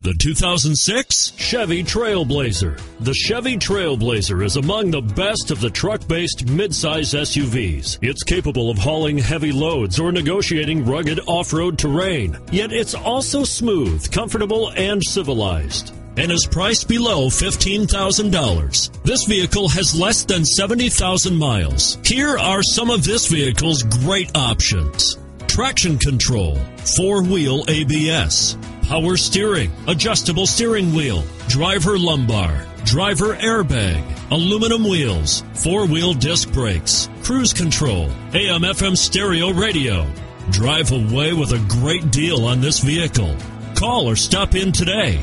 The 2006 Chevy Trailblazer. The Chevy Trailblazer is among the best of the truck-based midsize SUVs. It's capable of hauling heavy loads or negotiating rugged off-road terrain. Yet it's also smooth, comfortable, and civilized, and is priced below $15,000. This vehicle has less than 70,000 miles. Here are some of this vehicle's great options: traction control, four-wheel ABS, power steering, adjustable steering wheel, driver lumbar, driver airbag, aluminum wheels, four-wheel disc brakes, cruise control, AM/FM stereo radio. Drive away with a great deal on this vehicle. Call or stop in today.